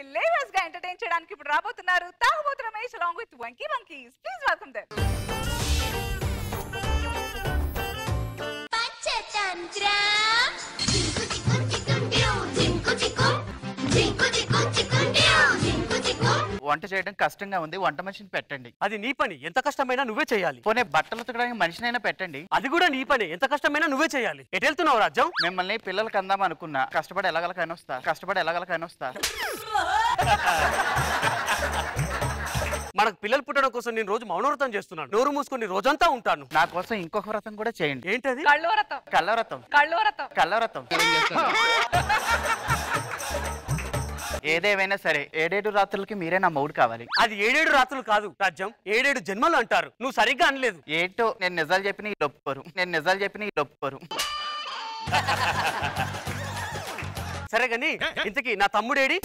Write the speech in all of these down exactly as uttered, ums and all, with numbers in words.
hilarious ga entertain cheyadaniki ippudu raabothunaru Taagubothu Ramesh along with Venky Monkies. Please welcome them. Panchatantra jinku jinku jikundiyo jinku jinku jinku jinku jikundiyo jinku jinku వంట చేయడం కష్టంగా ఉంది వంట machine పెట్టండి అది నీ పని ఎంత కష్టమైనా నువ్వే చేయాలి పోనే బట్టలు ఉతకడానికి మనిషినైనా పెట్టండి అది కూడా నీ పని ఎంత కష్టమైనా నువ్వే చేయాలి ఎటెళ్తున్నావు రాజ్యం మిమ్మల్ని పిల్లలకు అందాం అనుకున్నా కష్టపడి ఎలాగలకైనా వస్తా కష్టపడి ఎలాగలకైనా వస్తా మనకు పిల్లలు పుట్టడం కోసం నేను రోజు మౌనవ్రతం చేస్తున్నాను నోరు మూసుకొని రోజంతా ఉంటాను నా కోసం ఇంకొక వ్రతం కూడా చేయండి ఏంటది కళ్ళ వ్రతం కళ్ళ వ్రతం కళ్ళ వ్రతం కళ్ళ వ్రతం ఏదేమైనా సరే ఏడేడు రాత్రులకి మీరే నా మౌడు కావాలి అది ఏడేడు రాత్రులు కాదు రాజ్యం ఏడేడు జన్మలు అంటారు నువ్వు సరిగ్గా అనలేదు ఏంటో నేను నిజాలు చెప్పిన ఈ డొప్పరు నేను నిజాలు చెప్పిన ఈ డొప్పరు సరే కానీ ఇంతకీ నా తమ్ముడేడి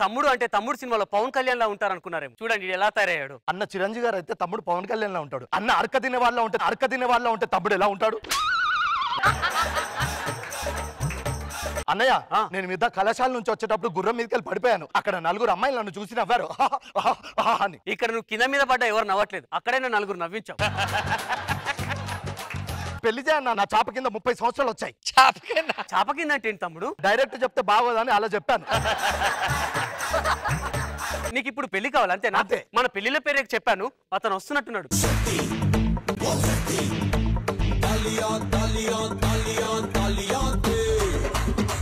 తమ్ముడు అంటే తమ్ముడు సినిమాలో పవన్ కళ్యాణ్ లా ఉంటారు అనుకున్నారేమో చూడండి ఎలా తయారయ్యాడు అన్న చిరంజీవి గారు అయితే తమ్ముడు పవన్ కళ్యాణ్ లా ఉంటాడు అన్న అరక తినే వాళ్ళ ఉంటాడు అరక తినే వాళ్ళ ఉంటే తమ్ముడు ఎలా ఉంటాడు అన్నయ్య నేను మీద కళాశాల నుంచి వచ్చేటప్పుడు గుర్రం మీదకి వెళ్ళి పడిపోయాను అక్కడ నలుగురు అమ్మాయిలు నన్ను చూసి నవ్వారు అని ఇక్కడ నువ్వు కింద మీద పడ్డా ఎవరు నవ్వట్లేదు అక్కడైనా నలుగురు నవ్వించావు పెళ్లి చేయన్నా నా చాప కింద ముప్పై సంవత్సరాలు వచ్చాయి చాప కింద చాప కింద అంటే ఏంటి తమ్ముడు డైరెక్ట్ చెప్తే బాగోదని అలా చెప్పాను నీకు ఇప్పుడు పెళ్లి కావాలి అంతేనా అంతే మన పెళ్లిలో పేరు చెప్పాను అతను వస్తున్నట్టున్నాడు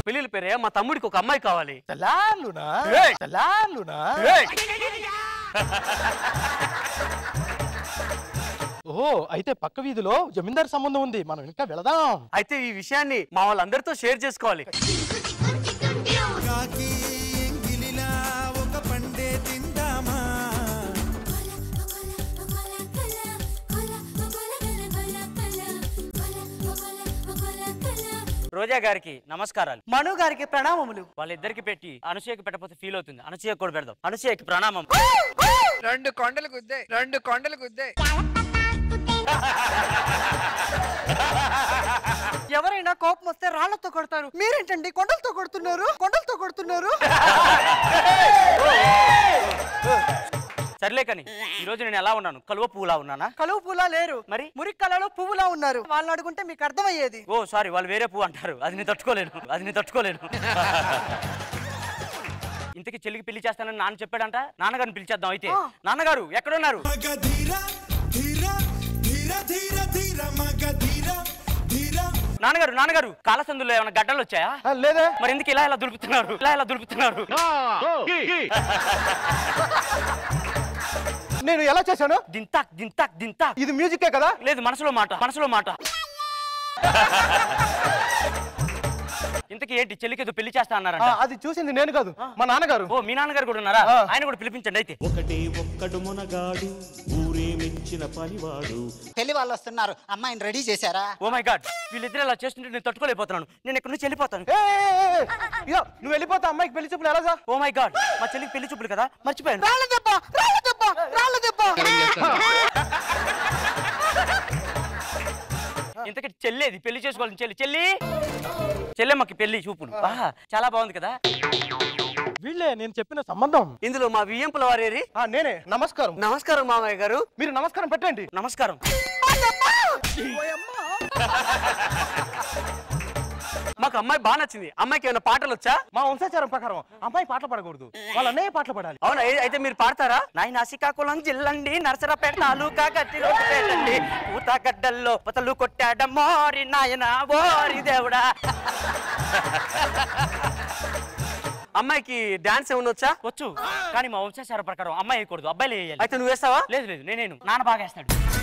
పెళ్లిల పేరే మా తమ్ముడికి ఒక అమ్మాయి కావాలి ఓ అయితే పక్క వీధిలో జమీందారు సంబంధం ఉంది మనం ఇంకా వెళదాం అయితే ఈ విషయాన్ని మా వాళ్ళందరితో షేర్ చేసుకోవాలి రోజా గారికి నమస్కారాలు మను గారికి ప్రణామములు వాళ్ళిద్దరికి పెట్టి అనుసూయకి పెట్టకపోతే ఫీల్ అవుతుంది అనుసూయకి కూడా పెడదాం అనుసూయకి ప్రణామం రెండు కొండలు గుద్దాయి రెండు కొండలు గుద్దాయి ఎవరైనా కోపం వస్తే రాళ్లతో కొడతారు మీరేంటండి కొండలతో కొడుతున్నారు కొండలతో కొడుతున్నారు సర్లే కానీ ఈ రోజు నేను ఎలా ఉన్నాను కలువ పువ్వులా ఉన్నానా కలువ పువ్వులా లేరు మరి మురికి కళలో పువ్వులా ఉన్నారు వాళ్ళని అడుగుంటే మీకు అర్థమయ్యేది ఓ సారీ వాళ్ళు వేరే పువ్వు అంటారు అది నేను తట్టుకోలేను అది నేను తట్టుకోలేను ఇంతకీ చెల్లికి పెళ్లి చేస్తానని నాన్న చెప్పాడంట నాన్నగారిని పిలిచేద్దాం అయితే నాన్నగారు ఎక్కడున్నారు నాన్నగారు నాన్నగారు కాలసందులో ఏమైనా గడ్డలు వచ్చాయా లేదా మరి ఎందుకు ఇలా ఇలా దులుపుతున్నారు ఇలా ఇలా దులుపుతున్నారు నేను ఎలా చేశాను దింతాక్ దింతాక్ దింతాక్ ఇది మ్యూజికే కదా లేదు మనసులో మాట మనసులో మాట ఇంతకీ ఏంటి చెల్లికేదో పెళ్లి చేస్తా అన్నారంట అది చూసింది నేను కాదు మా నాన్నగారు ఓ మీ నాన్నగారు కూడా ఉన్నారా ఆయన కూడా పిలిపించండి అయితే ఒకటి ఒక్కడు మునగాడు ఊరే మెచ్చిన పనివాడు పెళ్లి వాళ్ళు వస్తున్నారు అమ్మాయిని రెడీ చేశారా ఓ మై గాడ్ వీళ్ళిద్దరు ఇలా చేస్తుంటే నేను తట్టుకోలేకపోతున్నాను నేను ఎక్కడి నుంచి వెళ్ళిపోతాను నువ్వు వెళ్ళిపోతా అమ్మాయికి పెళ్లి చూపులు ఎలా సార్ ఓ మై గాడ్ మా చెల్లికి పెళ్లి చూపులు కదా మర్చిపోయాను ఇంతకీ చెల్లేది పెళ్లి చేసుకోవాలని చెల్లి చెల్లి చెల్లెమ్మకి పెళ్లి చూపులు చాలా బాగుంది కదా వీళ్ళే నేను చెప్పిన సంబంధం ఇందులో మా వియ్యంపుల వారేరి నేనే నమస్కారం నమస్కారం మామయ్య గారు మీరు నమస్కారం పెట్టండి నమస్కారం మాకు అమ్మాయి బాగా నచ్చింది అమ్మాయికి ఏమైనా పాటలు వచ్చా మా వంశాచారం ప్రకారం అమ్మాయి పాటలు పాడకూడదు వాళ్ళ అన్నయ్య పాటలు పాడాలి అవునా అయితే మీరు పాడతారా నాయన శ్రీకాకుళం జిల్లండి నరసరాపేట తాలూకా గట్టిలోండి పూతగడ్డల్లో పతలు కొట్టాడ మోరి నాయన ఓరి దేవుడా అమ్మాయికి డాన్స్ ఏమైనా వచ్చా వచ్చు కానీ మా వంశాచారం ప్రకారం అమ్మాయి వేయకూడదు అబ్బాయిలు వేయాలి అయితే నువ్వు వేస్తావా లేదు లేదు నేనేను నాన్న బాగా వేస్తాడు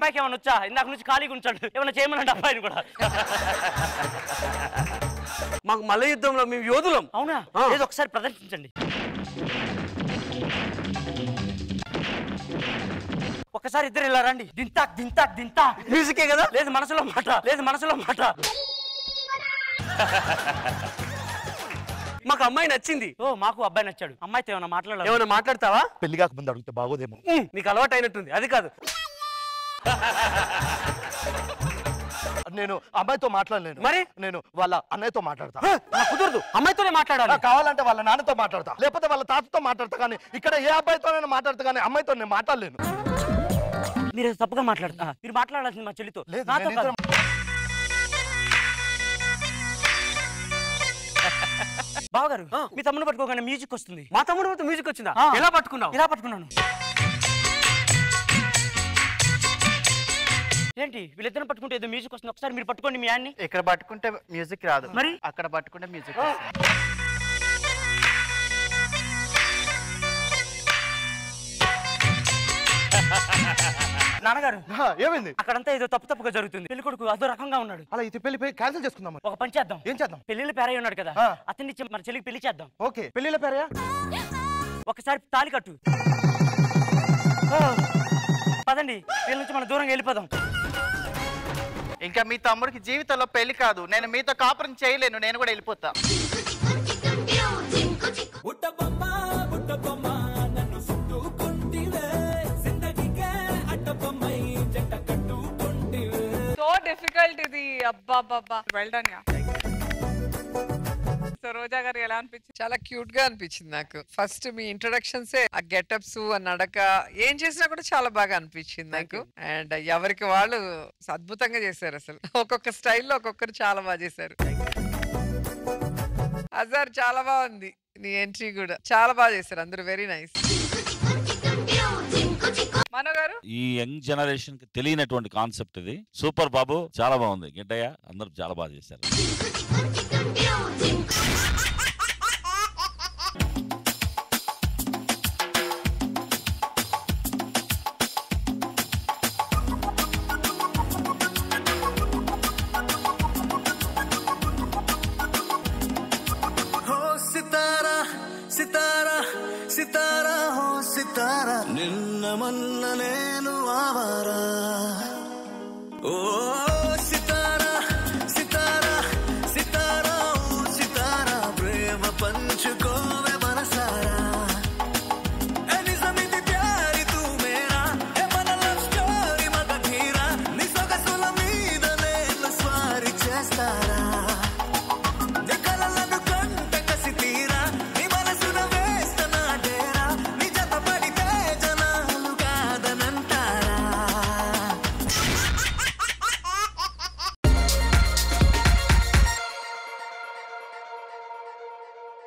అబ్బాయికి ఏమన్నా వచ్చా? ఇందాక నుంచి ఖాళీగా ఉంచండి, ఏమన్నా చేయమనండి అబ్బాయిని కూడా. మాకు మల్ల యుద్ధంలో మేము యోధులం. అవునా? ఏదో ఒకసారి ప్రదర్శించండి. ఒకసారి ఇద్దరు ఇలా రండి. దింతా దింతా దింతా మ్యూజికే కదా. లేదు మనసులో మాట, లేదు మనసులో మాట. మాకు అమ్మాయి నచ్చింది. ఓ మాకు అబ్బాయి నచ్చాడు. అమ్మాయితో ఏమైనా మాట్లాడాలి? ఏమైనా మాట్లాడతావా? పెళ్లి కాకముందు అడిగితే బాగోదేమో. నీకు అలవాటు అయినట్టుంది. అది కాదు, నేను అమ్మాయితో మాట్లాడలేను. మరి నేను వాళ్ళ అన్నయ్యతో మాట్లాడతా. కుదరదు, అమ్మాయితోనే మాట్లాడాలి. కావాలంటే వాళ్ళ నాన్నతో మాట్లాడతా, లేకపోతే వాళ్ళ తాతతో మాట్లాడతా. కానీ ఇక్కడ ఏ అబ్బాయితోనైనా మాట్లాడతా, కానీ అమ్మాయితో నేను మాట్లాడలేను. మీరు తప్పుగా మాట్లాడతా. మీరు మాట్లాడాల్సింది మా చెల్లితో. బావగారు మీ తమ్ముడు పట్టుకోగానే మ్యూజిక్ వస్తుంది. మా తమ్ముడు మ్యూజిక్ వచ్చిందా? ఎలా పట్టుకున్నావు? ఎలా పట్టుకున్నాను? ఏంటి వీళ్ళిద్దరు పట్టుకుంటే ఏదో మ్యూజిక్ వస్తుంది. ఒకసారి మీరు పట్టుకోండి మీ ఆయన్ని. ఇక్కడ పట్టుకుంటే మ్యూజిక్ రాదు, మరి అక్కడ పట్టుకుంటే మ్యూజిక్. నాన్నగారు ఏమైంది? అక్కడంతా ఏదో తప్పు తప్పుగా జరుగుతుంది. పెళ్లి కొడుకు అదో రకంగా ఉన్నాడు. అలా ఇది పెళ్లి క్యాన్సిల్ చేసుకుందాం. ఒక పని చేద్దాం. ఏం చేద్దాం? పెళ్లిలో పేరై ఉన్నాడు కదా, అతన్ని మన చెల్లికి పెళ్లి చేద్దాం. ఓకే, పెళ్లిలో పేరయ్యా. ఒకసారి తాళి కట్టు. పదండి, వీళ్ళ నుంచి మనం దూరంగా వెళ్ళిపోదాం. ఇంకా మీ తమ్ముడికి జీవితంలో పెళ్లి కాదు. నేను మీతో కాపురం చేయలేను. నేను కూడా వెళ్ళిపోతా. సో డిఫికల్ట్ ఇది. అబ్బాబ్బా, well done yeah. So Roja గారు ఎలా అనిపించింది? చాలా క్యూట్ గా అనిపించింది నాకు. ఫస్ట్ మీ ఇంట్రొడక్షన్స్, ఆ గెటప్స్, ఆ నడక, ఏం చేసినా కూడా చాలా బాగా అనిపించింది నాకు. అండ్ ఎవరికి వాళ్ళు అద్భుతంగా చేశారు. అసలు ఒక్కొక్క స్టైల్లో ఒక్కొక్కరు చాలా బాగా చేశారు. అజార్ చాలా బాగుంది నీ ఎంట్రీ కూడా. చాలా బాగా చేశారు అందరూ. Very nice. ఈ యంగ్ జనరేషన్ కి తెలియనటువంటి కాన్సెప్ట్ ఇది. సూపర్ బాబు, చాలా బాగుంది. గిడ్డయ్య అందరూ చాలా బాగా చేశారు. నిన్న మన్న నేను ఆవారా